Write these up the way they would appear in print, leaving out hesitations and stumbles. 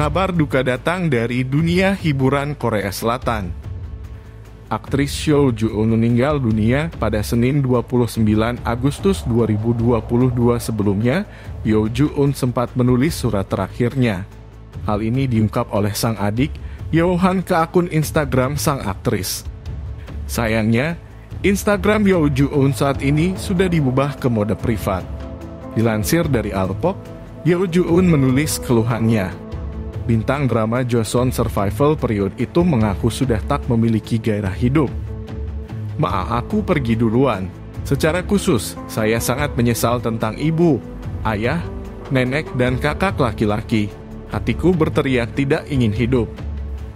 Kabar duka datang dari dunia hiburan Korea Selatan. Aktris Seo Ji Seok meninggal dunia pada Senin 29 Agustus 2022. Sebelumnya, Yoo Ju Eun sempat menulis surat terakhirnya. Hal ini diungkap oleh sang adik, Yoo Han, ke akun Instagram sang aktris. Sayangnya, Instagram Yoo Ju Eun saat ini sudah diubah ke mode privat. Dilansir dari Allkpop, Yoo Ju Eun menulis keluhannya. Bintang drama Joseon Survival Period itu mengaku sudah tak memiliki gairah hidup. Maaf, aku pergi duluan. Secara khusus, saya sangat menyesal tentang ibu, ayah, nenek, dan kakak laki-laki. Hatiku berteriak tidak ingin hidup.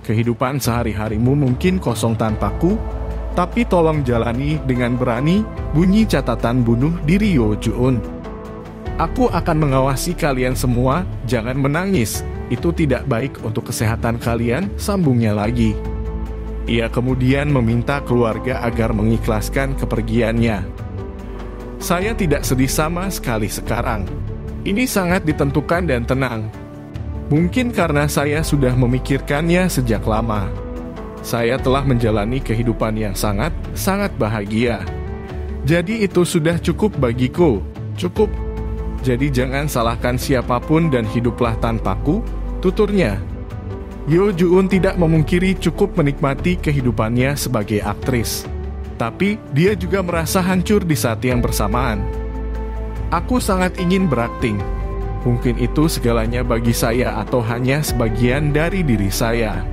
Kehidupan sehari-harimu mungkin kosong tanpaku, tapi tolong jalani dengan berani, bunyi catatan bunuh diri Yoo Ju Eun. Aku akan mengawasi kalian semua, jangan menangis. Itu tidak baik untuk kesehatan kalian, sambungnya lagi. Ia kemudian meminta keluarga agar mengikhlaskan kepergiannya. Saya tidak sedih sama sekali sekarang. Ini sangat ditentukan dan tenang. Mungkin karena saya sudah memikirkannya sejak lama. Saya telah menjalani kehidupan yang sangat, sangat bahagia. Jadi itu sudah cukup bagiku, cukup. Jadi jangan salahkan siapapun dan hiduplah tanpaku, tuturnya. Yoo Ju Eun tidak memungkiri cukup menikmati kehidupannya sebagai aktris. Tapi, dia juga merasa hancur di saat yang bersamaan. Aku sangat ingin berakting. Mungkin itu segalanya bagi saya atau hanya sebagian dari diri saya.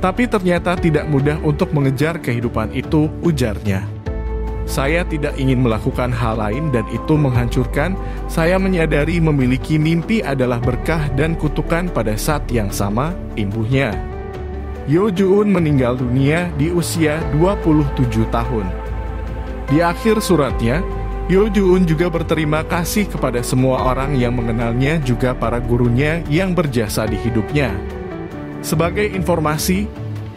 Tapi ternyata tidak mudah untuk mengejar kehidupan itu, ujarnya. Saya tidak ingin melakukan hal lain dan itu menghancurkan. Saya menyadari memiliki mimpi adalah berkah dan kutukan pada saat yang sama, imbuhnya. Yoo Ju Eun meninggal dunia di usia 27 tahun. Di akhir suratnya, Yoo Ju Eun juga berterima kasih kepada semua orang yang mengenalnya, juga para gurunya yang berjasa di hidupnya. Sebagai informasi,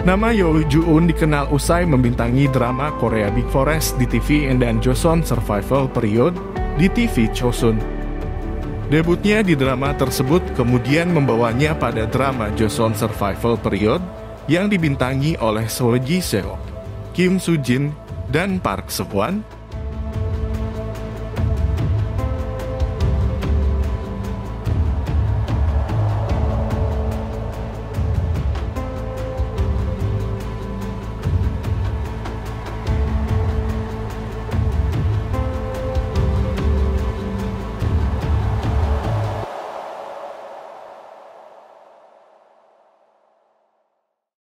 nama Yoo Ju Eun dikenal usai membintangi drama Korea Big Forest di TVN dan Joseon Survival Period di TV Chosun. Debutnya di drama tersebut kemudian membawanya pada drama Joseon Survival Period yang dibintangi oleh Seo Ji Seok, Kim Soo Jin, dan Park Se Won.